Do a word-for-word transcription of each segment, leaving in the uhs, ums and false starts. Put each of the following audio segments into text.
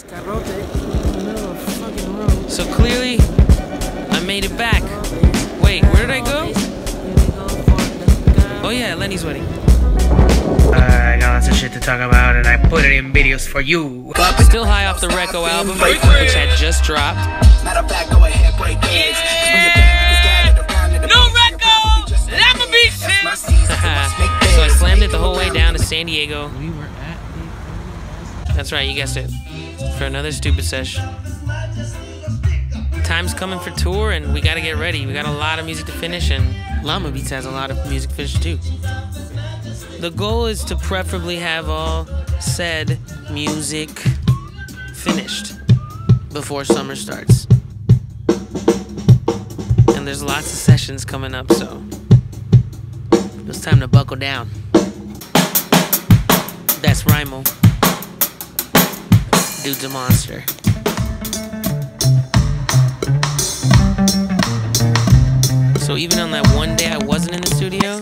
This carote in the middle of the fucking road. So clearly, I made it back. Wait, where did I go? Oh yeah, Lenny's wedding. I got lots of shit to talk about, and I put it in videos for you. But still high off the Recco album, which had just dropped. Matter of fact, go ahead, break eggs. No Recco! Llama Beats! So I slammed it the whole way down to San Diego. We were at the... That's right, you guessed it. For another Stoopid Sesh. Time's coming for tour, and we gotta get ready. We got a lot of music to finish, and Llama Beats has a lot of music to finish too. The goal is to preferably have all said music finished before summer starts. And there's lots of sessions coming up, so it's time to buckle down. That's Rhymo. Dude's a monster. So even on that one day I wasn't in the studio,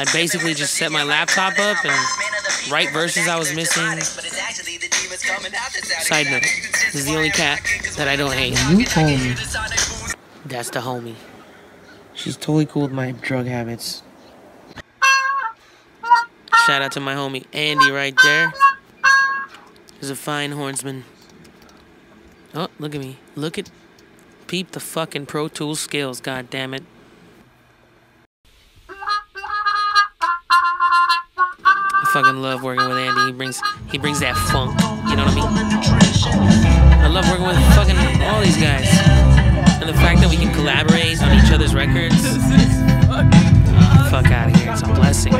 I basically just set my laptop up and write verses I was missing. Side note, this is the only cat that I don't hate. You homie. That's the homie. She's totally cool with my drug habits. Shout out to my homie Andy right there. He's a fine hornsman. Oh, look at me. Look at... Peep the fucking Pro Tools skills, goddammit. I fucking love working with Andy. He brings he brings that funk. You know what I mean? I love working with fucking all these guys. And the fact that we can collaborate on each other's records. Fuck out of here. It's a blessing.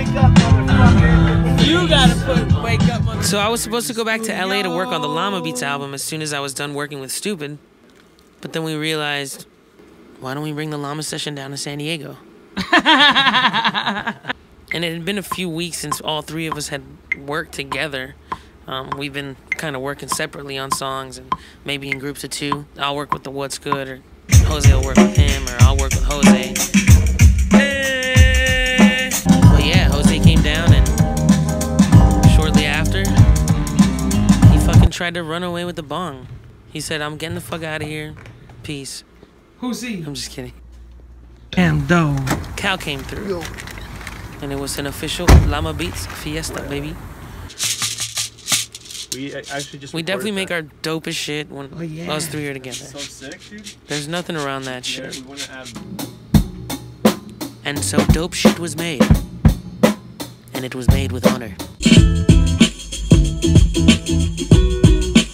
You gotta put wake up on. So I was supposed to go back to L A to work on the Llama Beats album as soon as I was done working with Stoopid. But then we realized, why don't we bring the Llama Session down to San Diego? And it had been a few weeks since all three of us had worked together. Um, we've been kind of working separately on songs and maybe in groups of two. I'll work with the What's Good, or Jose will work with him, or I'll work with Jose. Hey! But yeah, Jose came down, and shortly after, he fucking tried to run away with the bong. He said, I'm getting the fuck out of here. Peace. Who's he? I'm just kidding. And though Cal came through. Yo. And it was an official Llama Beats fiesta, baby. We actually just We definitely that. make our dopest shit when oh, yeah. us three are together. So sick, dude. There's nothing around that shit. Yeah, we wouldn't have... And so dope shit was made. And it was made with honor.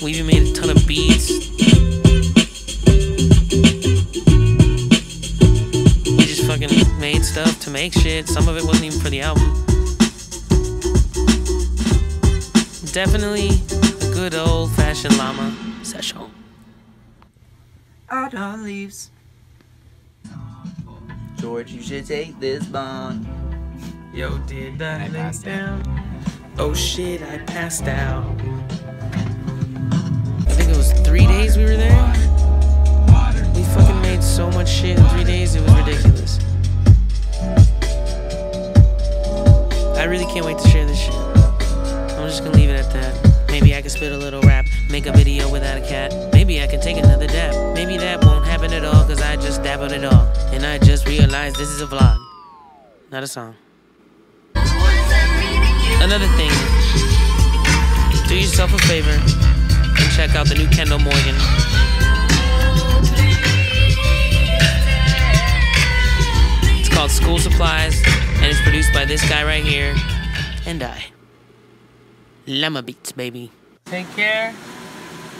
We even made a ton of beats. We just fucking made stuff to make shit. Some of it wasn't even for the album. Definitely a good old-fashioned Llama Session. Autumn leaves. George, you should take this bond. Yo, did I, I lay down? Out. Oh shit, I passed out. Three days we were there, we fucking made so much shit in three days, it was ridiculous. I really can't wait to share this shit. I'm just gonna leave it at that. Maybe I can spit a little rap, make a video without a cat. Maybe I can take another dab. Maybe that won't happen at all, cause I just dab on it all. And I just realized this is a vlog, not a song. Another thing, do yourself a favor. Check out the new Kendall Morgan. It's called School Supplies, and it's produced by this guy right here, and I. Llama Beats, baby. Take care.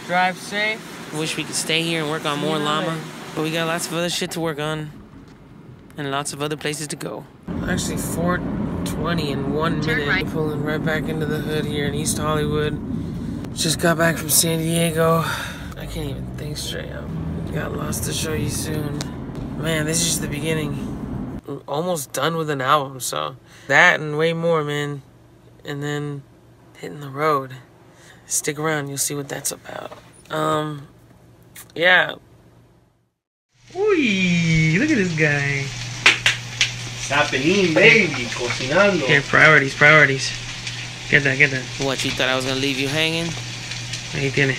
Drive safe. Wish we could stay here and work on more llama, but we got lots of other shit to work on, and lots of other places to go. Actually, four twenty in one minute. Right. Pulling right back into the hood here in East Hollywood. Just got back from San Diego. I can't even think straight up. Got lots to show you soon. Man, this is just the beginning. I'm almost done with an album, so. That and way more, man. And then hitting the road. Stick around, you'll see what that's about. Um, yeah. Ooh, look at this guy. Sapelin, baby, cocinando. Okay, priorities, priorities. Get that, get that. What, you thought I was gonna leave you hanging? I ain't gonna.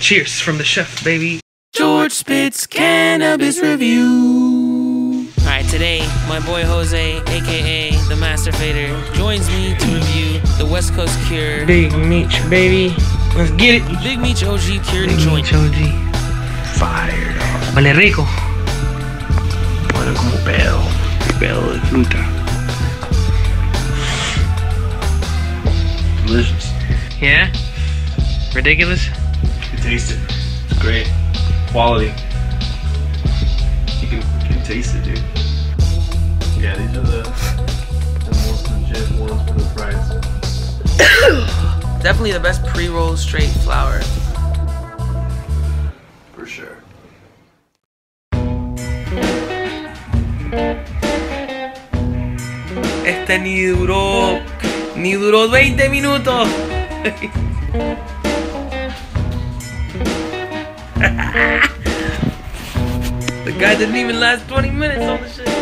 Cheers from the chef, baby. George Spitz Cannabis Review. Alright, today, my boy Jose, aka The Master Fader, joins me to review the West Coast Cure. Big Meach, baby. Let's get it. Big Meach O G Cure to join. Big Meach O G. Fire. Vale rico. Bueno, como pedo. Pedo de fruta. Delicious. Yeah? Ridiculous? You can taste it. It's great. Quality. You can, you can taste it, dude. Yeah, these are the, the most legit ones for the price. Definitely the best pre-roll straight flower. For sure. Este ni duró, ni duró veinte minutos. The guy didn't even last twenty minutes on the shit.